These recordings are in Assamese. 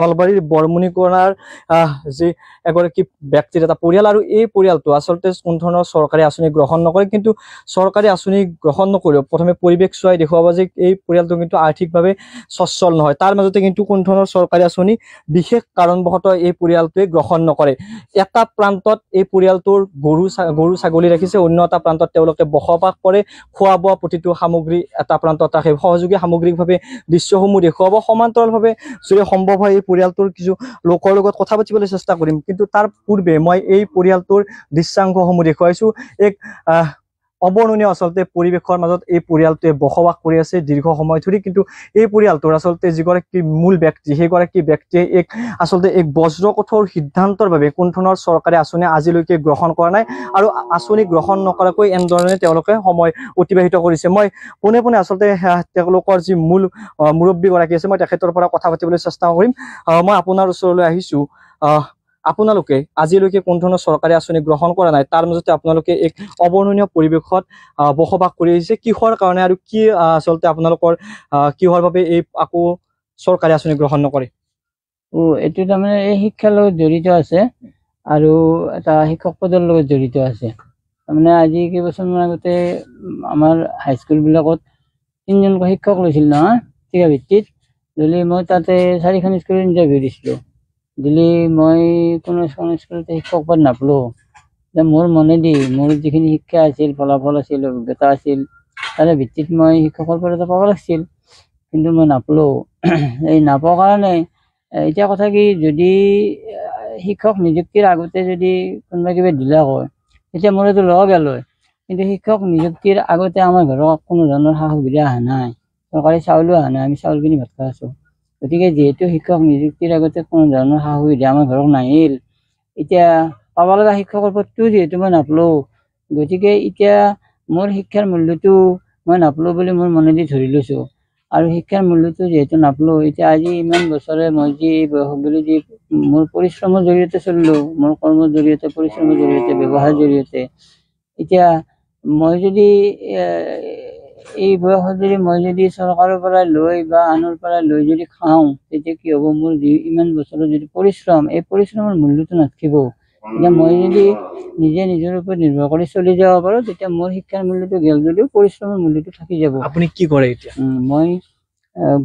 নলবাৰীৰ বৰমুনিকোণাৰ যে এগৰাকী ব্যক্তি এটা পৰিয়াল আৰু এই পৰিয়ালটো আসলতে কোন ধৰণৰ চৰকাৰী আঁচনি গ্ৰহণ নকৰে কিন্তু চৰকাৰী আঁচনি গ্ৰহণ নকৰিও প্ৰথমে পৰিৱেশ চাই দেখুৱাব যে এই পৰিয়ালটো কিন্তু আৰ্থিকভাৱে সচ্ছল নহয় তাৰ মাজতে কিন্তু কোন ধৰণৰ চৰকাৰী আঁচনি বিশেষ কাৰণবশত এই পৰিয়ালটোৱে গ্ৰহণ নকৰে এটা প্ৰান্তত এই পৰিয়ালটোৰ গৰু ছাগলী ৰাখিছে অন্য এটা প্ৰান্তত তেওঁলোকে বসবাস কৰে খোৱা বোৱা প্ৰতিটো সামগ্ৰী এটা প্ৰান্তত ৰাখে সহযোগী সামগ্ৰীভাৱে দৃশ্যসমূহ দেখুৱাব সমান্তৰালভাৱে যদি সম্ভৱ হয় পৰিয়ালটোৰ কিছু লোকৰ লগত কথা পাতিবলৈ চেষ্টা কৰিম কিন্তু তাৰ পূৰ্বে মই এই পৰিয়ালটোৰ দৃশ্যাংশসমূহ দেখুৱাইছো এক অবৰ্ণনীয় আসলতে পৰিবেশৰ মাজত এই পৰিয়ালটোৱে বসবাস কৰি আছে দীৰ্ঘ সময় ধৰি কিন্তু এই পৰিয়ালটোৰ আসলতে যিগৰাকী মূল ব্যক্তি সেইগৰাকী ব্যক্তিয়ে এক আসলতে এক বজ্ৰকঠোৰ সিদ্ধান্তৰ বাবে কোন ধৰণৰ চৰকাৰে আঁচনি আজিলৈকে গ্ৰহণ কৰা নাই আৰু আঁচনি গ্ৰহণ নকৰাকৈ এনদৰণে তেওঁলোকে সময় অতিবাহিত কৰিছে মই পোনে পোনে আসলতে তেওঁলোকৰ যি মূল মুৰব্বী গৰাকী আছে মই তেখেতৰ পৰা কথা পাতিবলৈ চেষ্টা কৰিম মই আপোনাৰ ওচৰলৈ আহিছো আপোনালোকে আজিলৈকে কোন ধৰণৰ চৰকাৰী আঁচনি গ্ৰহণ কৰা নাই তাৰ মাজতে আপোনালোকে এক অবৰ্ণনীয় পৰিবেশত বসবাস কৰি আহিছে কিহৰ কাৰণে আৰু কি আসলতে আপোনালোকৰ কিহৰ বাবে এই আকো চৰকাৰী আঁচনি গ্ৰহণ নকৰে এটো তাৰমানে এই শিক্ষাৰ লগত জড়িত আছে আৰু এটা শিক্ষক পদৰ লগত জড়িত আছে তাৰমানে আজি কেইবছৰমান আগতে আমাৰ হাইস্কুল বিলাকত তিনজন শিক্ষক লৈছিল না ঠিক ভিত্তিত যদি মই তাতে চাৰিখন স্কুল ইন্টাৰভিউ দিছিলো দিলি মই কোনো স্কুলতে শিক্ষক পদ নাপলো যে মোৰ মনেদি মোৰ যিখিনি শিক্ষা আছিল ফলাফল আছিল অভিজ্ঞতা আছিল তাৰে ভিত্তিত মই শিক্ষকৰ পদ এটা পাব লাগিছিল কিন্তু মই নাপলো এই নাপাৰ কাৰণে এতিয়া কথা কি যদি শিক্ষক নিযুক্তিৰ আগতে যদি কোনোবা কিবা দিলা হয় তেতিয়া মোৰ তো লগ গ'ল কিন্তু শিক্ষক নিযুক্তিৰ আগতে আমাৰ ঘৰত কোনো ধৰণৰ সা সুবিধা অহা নাই চৰকাৰী চাউলো অহা নাই আমি চাউল কিনি ভাত খাই আছো গতিকে যেহেতু শিক্ষক নিযুক্তিৰ আগতে কোনো ধৰণৰ সা সুবিধা আমাৰ ঘৰত নাহিল এতিয়া পাব লগা শিক্ষকৰ পদটো যেহেতু মই নাপলো গতিকে এতিয়া মোৰ শিক্ষাৰ মূল্যটো মই নাপলো বুলি মোৰ মনেদি ধৰি লৈছো আৰু শিক্ষাৰ মূল্যটো যেহেতু নাপলো এতিয়া আজি ইমান বছৰে মই যি বয়স বুলি যি মোৰ পৰিশ্ৰমৰ জৰিয়তে চলিলো মোৰ কৰ্মৰ জৰিয়তে পৰিশ্ৰমৰ জৰিয়তে ব্যৱহাৰৰ জৰিয়তে এতিয়া মই যদি এই বয়সত যদি মই যদি চৰকাৰৰ পৰা লৈ বা আনৰ পৰা লৈ যদি খাওঁ তেতিয়া কি হ'ব মোৰ ইমান বছৰৰ যদি পৰিশ্ৰম এই পৰিশ্ৰমৰ মূল্যটো নাথাকিব এতিয়া মই যদি নিজে নিজৰ ওপৰত নিৰ্ভৰ কৰি চলি যাব পাৰোঁ তেতিয়া মোৰ শিক্ষাৰ মূল্যটো গেল যদিও পৰিশ্ৰমৰ মূল্যটো থাকি যাব আপুনি কি কৰে এতিয়া মই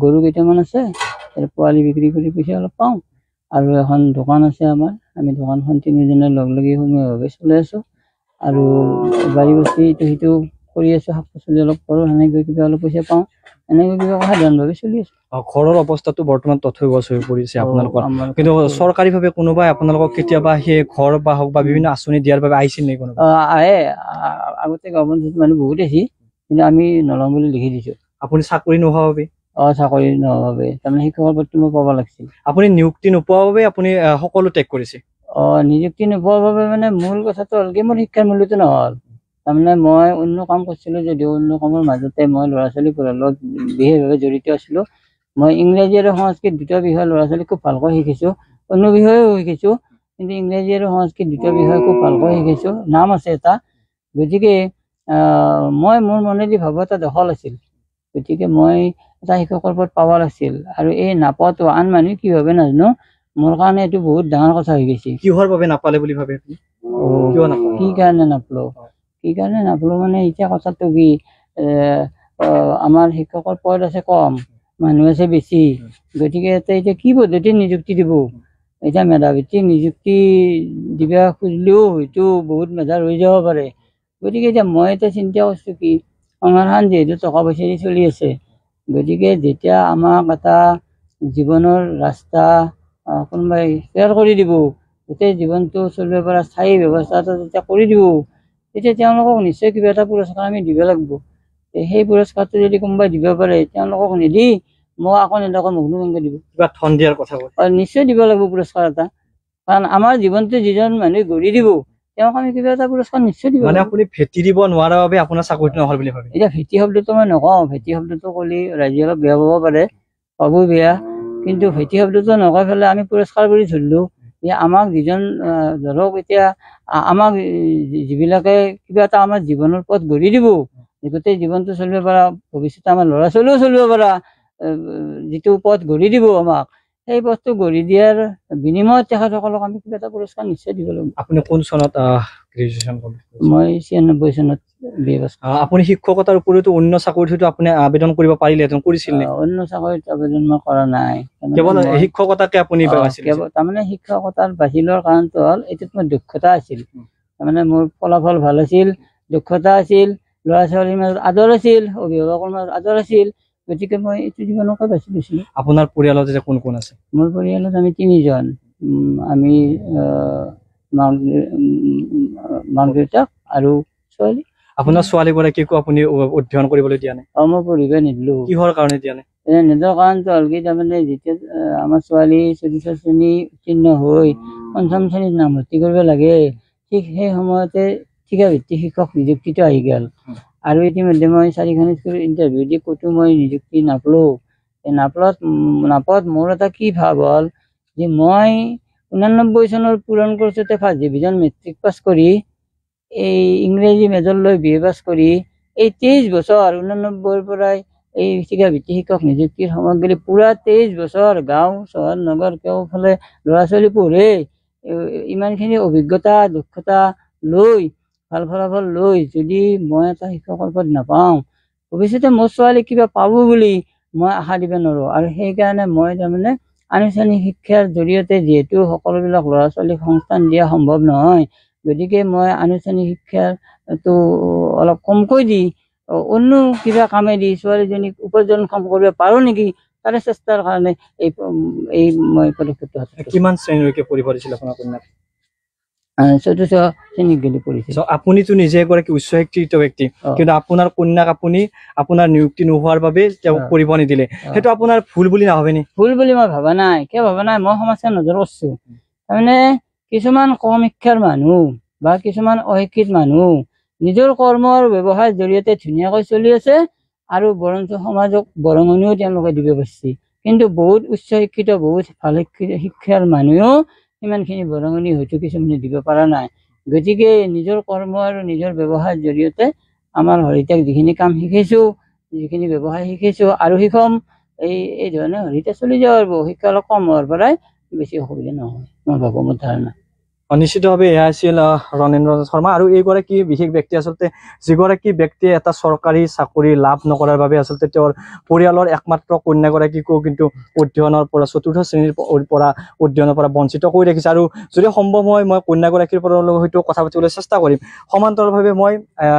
গৰু কেইটামান আছে পোৱালি বিক্ৰী কৰি পইচা অলপ পাওঁ আৰু এখন দোকান আছে আমাৰ আমি দোকানখন তিনিজনে লগ লাগি সমূহীয়াভাৱে চলাই আছোঁ আৰু বাৰী বস্তু ইটো সিটো কৰি আছো শাক পাচলি অলপ কৰো এনেকৈ কিবা অলপ পইচা পাওঁ এনেকৈ কিবা সাধাৰণভাৱে চলি আছো ঘৰৰ অৱস্থাটো বৰ্তমান তথৈবচ হৈ পৰিছে আপোনালোকৰ কিন্তু চৰকাৰীভাৱে কোনোবাই আপোনালোকক কেতিয়াবা সেই ঘৰ বা হওক বা বিভিন্ন আঁচনি দিয়াৰ বাবে আহিছিল নেকি কোনোবা আগতে গভৰ্ণমেণ্ট মানুহ বহুত আছে কিন্তু আমি নলম বুলি লিখি দিছো আপুনি চাকৰি নোহোৱা বাবে চাকৰি নোহোৱা বাবে তাৰমানে শিক্ষকৰ পদটো মই পাব লাগিছিল আপুনি নিযুক্তি নোপোৱাৰ বাবে আপুনি সকলো ত্যাগ কৰিছে নিযুক্তি নোপোৱাৰ বাবে মানে মূল কথাটো হ'ল কি মোৰ শিক্ষাৰ মূল্যটো নহ'ল তাৰমানে মই অন্য কাম কৰিছিলোঁ যদিও অন্য কামৰ মাজতে মই ল'ৰা ছোৱালীবোৰৰ লগত বিশেষভাৱে জড়িত আছিলোঁ মই ইংৰাজী আৰু সংস্কৃত দুটা বিষয় ল'ৰা ছোৱালীক খুব ভালকৈ শিকিছোঁ অন্য বিষয়েও শিকিছোঁ কিন্তু ইংৰাজী আৰু সংস্কৃত দুটা বিষয় খুব ভালকৈ শিকিছোঁ নাম আছে এটা গতিকে মই মোৰ মনেদি ভাবোঁ এটা দখল আছিল গতিকে মই এটা শিক্ষকৰ পদ পাব লাগিছিল আৰু এই নাপাতো আন মানুহে কি ভাবে নাজানো মোৰ কাৰণে এইটো বহুত ডাঙৰ কথা হৈ গৈছে কিহৰ বাবে নাপালে বুলি ভাবে কি কাৰণে নাপালোঁ কি কাৰণে নাপালো মানে এতিয়া কথাটো কি আমাৰ শিক্ষকৰ পদ আছে কম মানুহ আছে বেছি গতিকে এতিয়া কি পদ্ধতি নিযুক্তি দিব এতিয়া মেধাভিত্তিক নিযুক্তি দিব খুজিলেও হয়তো বহুত মেধা ৰৈ যাব পাৰে গতিকে এতিয়া মই এটা চিন্তা কৰিছো কি সমাধান যিহেতু টকা পইচা দি চলি আছে গতিকে যেতিয়া আমাক এটা জীৱনৰ ৰাস্তা কোনোবাই তৈয়াৰ কৰি দিব গোটেই জীৱনটো চলিব পৰা স্থায়ী ব্যৱস্থা এটা যেতিয়া কৰি দিব তেতিয়া তেওঁলোকক নিশ্চয় কিবা এটা পুৰস্কাৰ আমি দিব লাগিব সেই পুৰস্কাৰটো যদি কোনোবাই দিব পাৰে তেওঁলোকক নিদি মই আকৌ নেদাকৈ মুগ্নভংগ দিব কিবা ধন দিয়াৰ কথা নিশ্চয় দিব লাগিব পুৰস্কাৰ এটা কাৰণ আমাৰ জীৱনটো যিজন মানুহে গঢ়ি দিব তেওঁক আমি কিবা এটা পুৰস্কাৰ নিশ্চয় দিব মানে আপুনি ভেটি দিব নোৱাৰা বাবে আপোনাৰ চাকৰিটো নহ'ল বুলি ভাবে এতিয়া ভেটি শব্দটো মই নকওঁ ভেটি শব্দটো ক'লে ৰাইজে অলপ বেয়া পাব পাৰে পাব বেয়া কিন্তু ভেটি শব্দটো নকৈ পেলাই আমি পুৰস্কাৰ কৰি ধৰিলো আমাক যিজন ধৰক এতিয়া আমাক যিবিলাকে কিবা এটা আমাৰ জীৱনৰ পথ গঢ়ি দিব গোটেই জীৱনটো চলিব পৰা ভৱিষ্যতে আমাৰ ল'ৰা ছোৱালীও চলিব পৰা যিটো পথ গঢ়ি দিব আমাক এই বস্তু গড়ি দিয়ার বিনিময়ত তেখেতসকলক আমি কিবা এটা পুরস্কার নিশ্চয় দিব লাগিব। আপুনি কোন সনত গ্রাজুয়েশন কমপ্লিট কৰিছে? মই 96 সনত বিবাস। আপুনি শিক্ষকতাৰ ওপৰতো অন্য চাকৰিটো আপুনি আবেদন কৰিব পাৰিলে তেন কৰিছিল নে? অন্য চাকৰিত আবেদন মই কৰা নাই, কেৱল শিক্ষকতাকে আপুনি পাইছিল। কেৱল তাৰমানে শিক্ষকতাৰ বাহিৰৰ কাৰণটো হ'ল এটাত মোৰ দক্ষতা আছিল, তাৰমানে মোৰ ফলাফল ভাল আছিল, দক্ষতা আছিল, ল'ৰা ছোৱালীৰ মাজত আদৰ আছিল, অভিভাৱকৰ মাজত আদৰ আছিল। গতিকে মই এইটো জীৱনক বাছি লৈছিলো। আপোনাৰ পৰিয়ালত যে কোন কোন আছে? মোৰ পৰিয়ালত আমি তিনিজন, আমি মাক-দেউতাক আৰু ছোৱালী। আপোনাৰ ছোৱালীগৰাকী কি আপুনি অধ্যয়ন কৰিবলৈ দিয়া নাই? মই পঢ়িব নিদিলো। কিহৰ কাৰণে দিয়া নাই? নিজৰ কাৰণটো হ'ল কি, তাৰমানে যেতিয়া আমাৰ ছোৱালী চতুৰ্থ শ্ৰেণী উত্তীৰ্ণ হৈ পঞ্চম শ্ৰেণীত নামভৰ্তি কৰিব লাগে, ঠিক সেই সময়তে ঠিকাভিত্তিক শিক্ষক নিযুক্তিটো আহি গ'ল। আৰু ইতিমধ্যে মই 4খন স্কুলৰ ইণ্টাৰভিউ দি ক'তো মই নিযুক্তি নাপালোঁ। এই নাপত মোৰ এটা কি ভাৱ হ'ল যে মই 89 চনৰ পূৰণ কৰোঁতে ফাৰ্ষ্ট ডিভিজন মেট্ৰিক পাছ কৰি এই ইংৰাজী মেজৰ লৈ বি এ পাছ কৰি এই 23 বছৰ 89ৰ পৰাই এই শিক্ষাভিত্তিক শিক্ষক নিযুক্তিৰ সময়ত গ'লে পুৰা 23 বছৰ গাঁও চহৰ নগৰ কেওফালে ল'ৰা ছোৱালী পঢ়ে, ইমানখিনি অভিজ্ঞতা দক্ষতা লৈ ভাল ফলাফল লৈ যদি মই এটা শিক্ষকৰ পদ নাপাওঁ, ভৱিষ্যতে মোৰ ছোৱালী কিবা পাব বুলি মই আশা দিব নোৱাৰোঁ। আৰু সেইকাৰণে মই তাৰমানে আনুষ্ঠানিক শিক্ষাৰ জৰিয়তে, যিহেতু সকলোবিলাক ল'ৰা ছোৱালীক সংস্থান দিয়া সম্ভৱ নহয়, গতিকে মই আনুষ্ঠানিক শিক্ষাটো অলপ কমকৈ দি অন্য কিবা কামেদি ছোৱালীজনীক উপাৰ্জনক্ষম কৰিব পাৰোঁ নেকি, তাৰে চেষ্টাৰ কাৰণে এই মই পদক্ষেপটো হাতত। কিমান শ্ৰেণীলৈকে পঢ়িব দিছিল আপোনাৰ কন্যাক? 14 শ্ৰেণী গেলি পড়িছিল। আপুনিতো নিজে এগৰাকী উচ্চ শিক্ষিত ব্যক্তি, কিন্তু আপোনাৰ কন্যাক আপুনি আপোনাৰ নিযুক্তি নোহোৱাৰ বাবে পঢ়িব নিদিলে, সেইটো আপোনাৰ ভুল বুলি নাভাবেনি? ভুল বুলি মই ভাবা নাই, কিয় ভাবা নাই, মই সমস্যা নজৰ কৰিছো। তাৰমানে কিছুমান কম শিক্ষাৰ মানুহ বা কিছুমান অশিক্ষিত মানুহ নিজৰ কৰ্মৰ ব্যৱসায়ৰ জৰিয়তে ধুনীয়াকৈ চলি আছে আৰু বৰঞ্চ সমাজক বৰঙণিও তেওঁলোকে দিব পাৰিছে, কিন্তু বহুত উচ্চ শিক্ষিত বহুত ভাল শিক্ষাৰ মানুহেও ইমানখিনি বৰঙণি হয়তো কিছুমানে দিব পৰা নাই। গতিকে নিজৰ কৰ্ম আৰু নিজৰ ব্যৱসায়ৰ জৰিয়তে আমাৰ হৰিতাক যিখিনি কাম শিকাইছোঁ, যিখিনি ব্যৱসায় শিকাইছোঁ আৰু শিকাম, এই ধৰণে হৰিতা চলি যাব পাৰিব। শিক্ষা অলপ কম হোৱাৰ পৰাই বেছি অসুবিধা নহয়, মই ভাবোঁ, মোৰ ধাৰণা। নিশ্চিতভাৱে এয়া আছিল ৰণেন্দ্ৰ শৰ্মা। আৰু এইগৰাকী বিশেষ ব্যক্তি আচলতে যিগৰাকী ব্যক্তিয়ে এটা চৰকাৰী চাকৰি লাভ নকৰাৰ বাবে আচলতে তেওঁৰ পৰিয়ালৰ একমাত্ৰ কন্যাগৰাকীকো কিন্তু অধ্যয়নৰ পৰা 4ৰ্থ শ্ৰেণীৰ পৰা অধ্যয়নৰ পৰা বঞ্চিত কৰি ৰাখিছে। আৰু যদি সম্ভৱ হয় মই কন্যাগৰাকীৰ পৰা হয়তো কথা পাতিবলৈ চেষ্টা কৰিম। সমান্তৰালভাৱে মই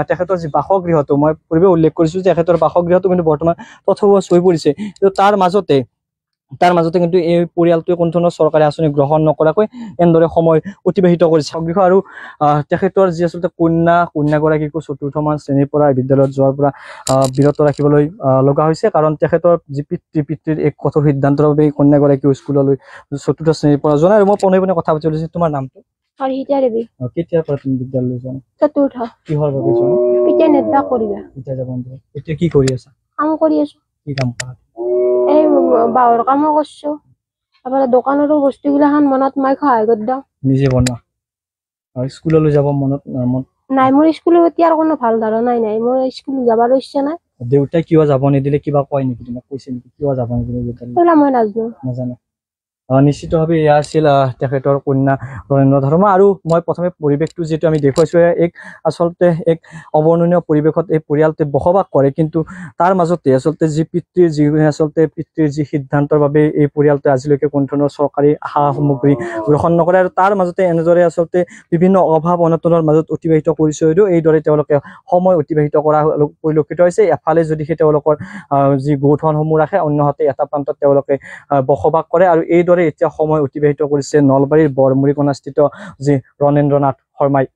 তেখেতৰ যি বাসগৃহটো মই পূৰ্বে উল্লেখ কৰিছোঁ, তেখেতৰ বাসগৃহটো কিন্তু বৰ্তমান তথৰুৱা হৈ পৰিছে, কিন্তু তাৰ মাজতে কিন্তু এই পৰিয়ালটোৱে কোনো ধৰণৰ চৰকাৰী আঁচনি গ্ৰহণ নকৰাকৈ এনেদৰে সময় অতিবাহিত কৰিছে। আৰু তেখেতৰ যি আচলতে কন্যাগৰাকীকো 4ৰ্থ শ্ৰেণীৰ পৰা বিদ্যালয়ত যোৱাৰ পৰা বিৰত ৰাখিবলৈ লগা হৈছে, কাৰণ তেখেতৰ যি পিতৃৰ এক কঠোৰ সিদ্ধান্তৰ বাবে কন্যাগৰাকী স্কুললৈ 4ৰ্থ শ্ৰেণীৰ পৰা যোৱা নাই। আৰু মই পোনে কথা পাতি লৈছো, তোমাৰ নামটো? হৰিতা দেৱী। কেতিয়াৰ পৰা তুমি বিদ্যালয়লৈ যোৱা? 4ৰ্থ। কিহৰ বাবে যোৱা? এতিয়া নেদা কৰিবা, এতিয়া যাব বন্ধু। এতিয়া কি কৰি আছা? কাম কৰি আছো। কি কাম কৰা? বাহৰ কামো কৰিছো, আপোনাৰ দোকানৰো বস্তুগিলা খান মনত মই সহায় কৰি দিওঁ, নিজে বনোৱা। আৰু স্কুললৈ যাব মনত নাই? মোৰ স্কুলৰ প্ৰতি আৰু কোনো ভাল ধাৰণাই নাই, মোৰ স্কুল যাবলৈ ইচ্ছা নাই। দেউতাই কিয় যাব নিদিলে? কিবা কয় নেকি? তোমাক কৈছে নেকি কিয় যাব নিদিলে? দেউতা মই নাজানো। নিশ্চিতভাৱে এয়া আছিল তেখেতৰ কন্যা ৰণেন্দ্ৰ শৰ্মা। আৰু মই প্ৰথমে পৰিৱেশটো যিটো আমি দেখুৱাইছোঁ, এক আচলতে এক অৱৰ্ণনীয় পৰিৱেশত এই পৰিয়ালটোৱে বসবাস কৰে, কিন্তু তাৰ মাজতে আচলতে পিতৃৰ যি সিদ্ধান্তৰ বাবে এই পৰিয়ালটোৱে আজিলৈকে কোনো ধৰণৰ চৰকাৰী আশা সামগ্ৰী গ্ৰহণ নকৰে। আৰু তাৰ মাজতে এনেদৰে আচলতে বিভিন্ন অভাৱ অনাটনৰ মাজত অতিবাহিত কৰিছে, যদিও এইদৰে তেওঁলোকে সময় অতিবাহিত কৰা পৰিলক্ষিত হৈছে। এফালে যদিহে তেওঁলোকৰ যি গৌঠনসমূহ ৰাখে, অন্যহাতে এটা প্ৰান্তত তেওঁলোকে বসবাস কৰে। আৰু এইদৰে এতিয়া সময় অতিবাহিত কৰিছে নলবাৰীৰ বৰমুৰিকণাস্থিত যি ৰণেন্দ্ৰনাথ শৰ্মাই।